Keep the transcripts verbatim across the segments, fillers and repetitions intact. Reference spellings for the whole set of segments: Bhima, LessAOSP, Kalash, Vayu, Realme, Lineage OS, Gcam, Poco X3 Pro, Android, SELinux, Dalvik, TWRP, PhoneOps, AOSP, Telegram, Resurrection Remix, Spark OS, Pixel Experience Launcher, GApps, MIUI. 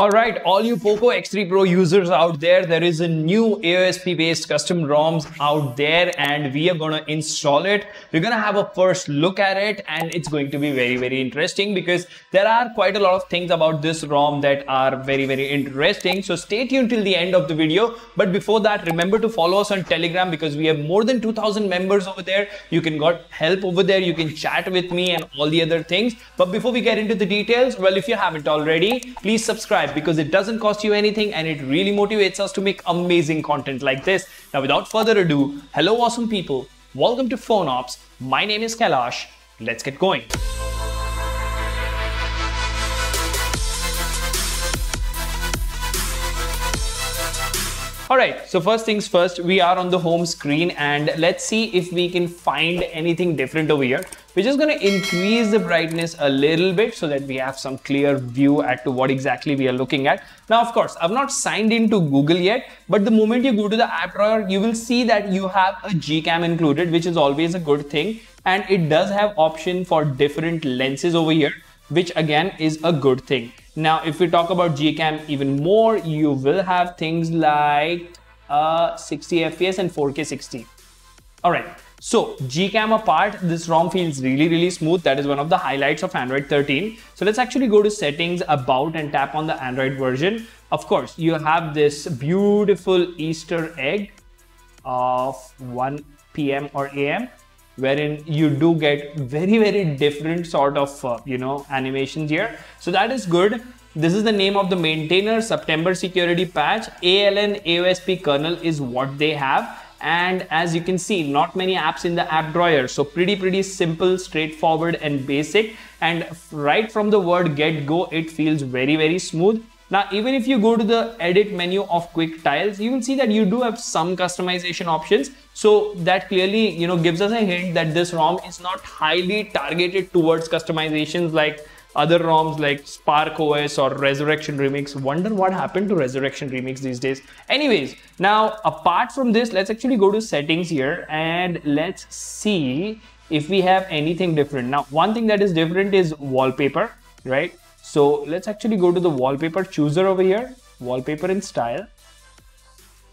Alright, all you Poco X three Pro users out there, there is a new A O S P based custom ROMs out there and we are going to install it. We're going to have a first look at it and it's going to be very, very interesting because there are quite a lot of things about this ROM that are very, very interesting. So stay tuned till the end of the video. But before that, remember to follow us on Telegram because we have more than two thousand members over there. You can get help over there. You can chat with me and all the other things. But before we get into the details, well, if you haven't already, please subscribe, because it doesn't cost you anything and it really motivates us to make amazing content like this. Now, without further ado, hello awesome people. Welcome to PhoneOps. My name is Kalash. Let's get going. Alright, so first things first, we are on the home screen and let's see if we can find anything different over here. We're just going to increase the brightness a little bit so that we have some clear view as to what exactly we are looking at. Now, of course, I've not signed into Google yet, but the moment you go to the app drawer, you will see that you have a Gcam included, which is always a good thing. And it does have option for different lenses over here, which again is a good thing. Now, if we talk about Gcam even more, you will have things like uh, sixty F P S and four K sixty. All right, so Gcam apart, this ROM feels really, really smooth. That is one of the highlights of Android thirteen. So let's actually go to settings, about, and tap on the Android version. Of course, you have this beautiful Easter egg of one P M or A M wherein you do get very, very different sort of, uh, you know, animations here. So that is good. This is the name of the maintainer, September security patch, A L N A O S P kernel is what they have. And as you can see, not many apps in the app drawer. So pretty, pretty simple, straightforward and basic. And right from the word get go, it feels very, very smooth. Now, even if you go to the edit menu of quick tiles, you will see that you do have some customization options. So that clearly, you know, gives us a hint that this ROM is not highly targeted towards customizations like other ROMs like Spark O S or Resurrection Remix. Wonder what happened to Resurrection Remix these days. Anyways, now, apart from this, let's actually go to settings here and let's see if we have anything different. Now, one thing that is different is wallpaper, right? So let's actually go to the wallpaper chooser over here, wallpaper in style,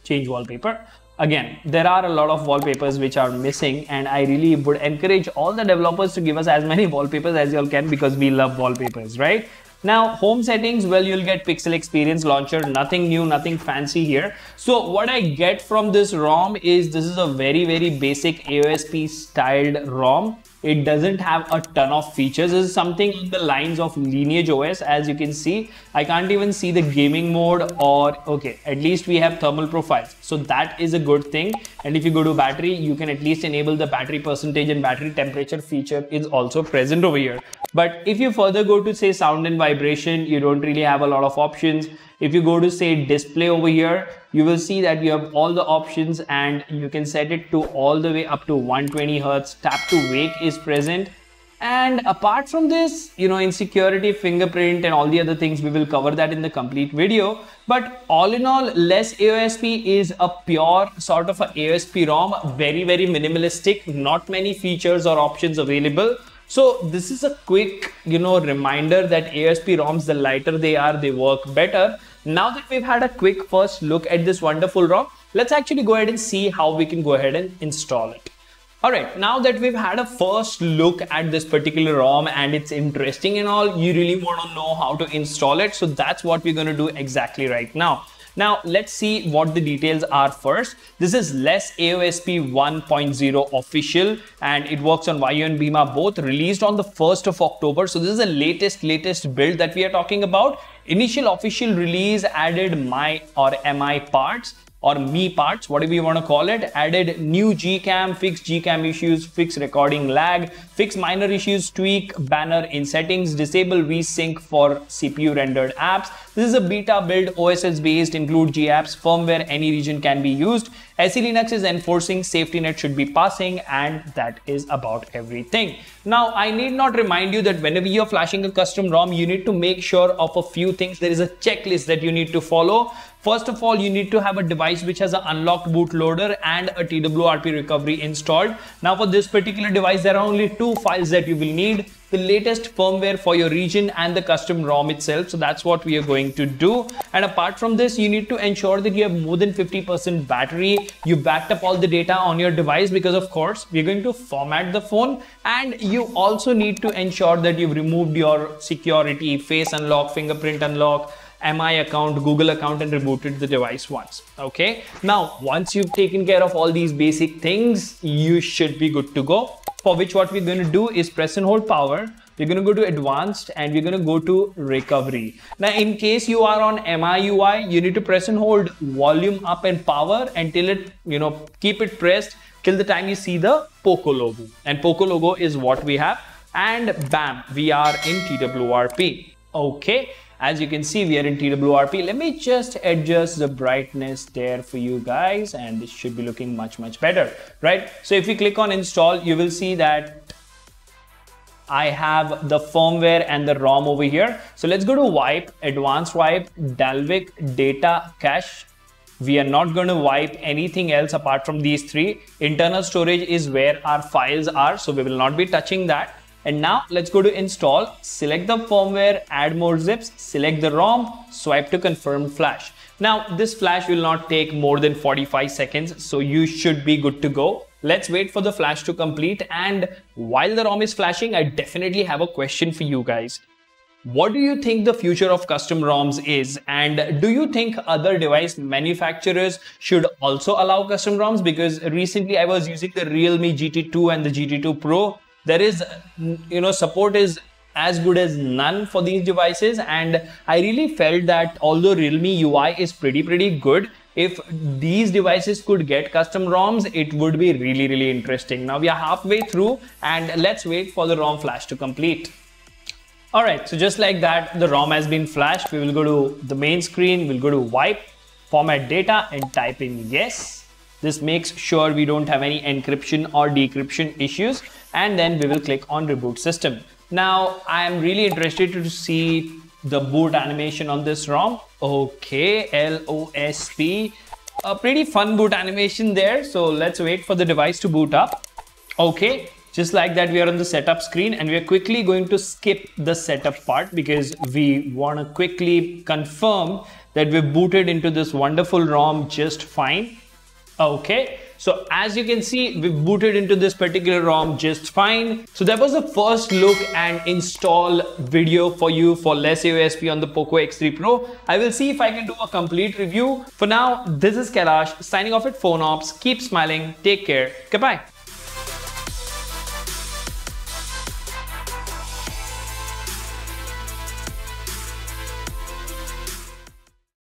change wallpaper. Again, there are a lot of wallpapers which are missing and I really would encourage all the developers to give us as many wallpapers as you all can because we love wallpapers, right? Now, home settings, well, you'll get Pixel Experience Launcher, nothing new, nothing fancy here. So what I get from this ROM is this is a very, very basic A O S P styled ROM. It doesn't have a ton of features. This is something in the lines of Lineage O S, as you can see. I can't even see the gaming mode or, okay, at least we have thermal profiles. So that is a good thing. And if you go to battery, you can at least enable the battery percentage and battery temperature feature is also present over here. But if you further go to say sound and vibration, you don't really have a lot of options. If you go to say display over here, you will see that you have all the options and you can set it to all the way up to one twenty hertz. Tap to wake is present. And apart from this, you know, insecurity, fingerprint and all the other things, we will cover that in the complete video. But all in all, LessAOSP is a pure sort of a A O S P ROM, very, very minimalistic, not many features or options available. So this is a quick, you know, reminder that A O S P ROMs, the lighter they are, they work better. Now that we've had a quick first look at this wonderful ROM, let's actually go ahead and see how we can go ahead and install it. All right, now that we've had a first look at this particular ROM and it's interesting and all, you really want to know how to install it. So that's what we're going to do exactly right now. Now, let's see what the details are first. This is LessAOSP one point oh official and it works on Vayu and Bhima, both released on the first of October. So this is the latest, latest build that we are talking about. Initial official release added my or M I parts or me parts, whatever you want to call it, added new Gcam, fix Gcam issues, fix recording lag, fix minor issues, tweak banner in settings, disable VSync for C P U rendered apps. This is a beta build, O S S based, include GApps, firmware, any region can be used. S E Linux is enforcing, safety net should be passing, and that is about everything. Now, I need not remind you that whenever you're flashing a custom ROM, you need to make sure of a few things. There is a checklist that you need to follow. First of all, you need to have a device which has an unlocked bootloader and a T W R P recovery installed. Now, for this particular device, there are only two files that you will need. the latest firmware for your region and the custom ROM itself. So that's what we are going to do. And apart from this, you need to ensure that you have more than fifty percent battery. You backed up all the data on your device because of course, we're going to format the phone. And you also need to ensure that you've removed your security, face unlock, fingerprint unlock, M I account, Google account, and rebooted the device once. Okay. Now, once you've taken care of all these basic things, you should be good to go. For which what we're going to do is press and hold power. We're going to go to advanced and we're going to go to recovery. Now, in case you are on M I U I, you need to press and hold volume up and power until it, you know, keep it pressed till the time you see the Poco logo. And Poco logo is what we have. And bam, we are in T W R P. Okay. As you can see, we are in T W R P. Let me just adjust the brightness there for you guys, and this should be looking much, much better, right? So if you click on install, you will see that I have the firmware and the ROM over here. So let's go to wipe, advanced wipe, Dalvik data cache. We are not going to wipe anything else apart from these three. Internal storage is where our files are, so we will not be touching that. And now let's go to install, select the firmware, add more zips, select the ROM, swipe to confirm flash. Now this flash will not take more than forty-five seconds, so you should be good to go. Let's wait for the flash to complete, and while the ROM is flashing, I definitely have a question for you guys. What do you think the future of custom ROMs is, and do you think other device manufacturers should also allow custom ROMs? Because recently I was using the Realme G T two and the G T two Pro. There is, you know, support is as good as none for these devices, and I really felt that although Realme U I is pretty pretty good, if these devices could get custom ROMs, it would be really really interesting. Now we are halfway through, and let's wait for the ROM flash to complete. All right, so just like that, the ROM has been flashed. We will go to the main screen, we'll go to wipe, format data, and type in yes. This makes sure we don't have any encryption or decryption issues, and then we will click on reboot system. Now I am really interested to see the boot animation on this ROM. Okay, L O S P, a pretty fun boot animation there. So let's wait for the device to boot up. Okay, just like that, we are on the setup screen, and we are quickly going to skip the setup part because we want to quickly confirm that we've booted into this wonderful ROM just fine. Okay, so as you can see, we've booted into this particular ROM just fine. So that was the first look and install video for you for LessAOSP on the Poco X three Pro. I will see if I can do a complete review. For now, this is Kalash signing off at PhoneOps. Keep smiling, take care, goodbye.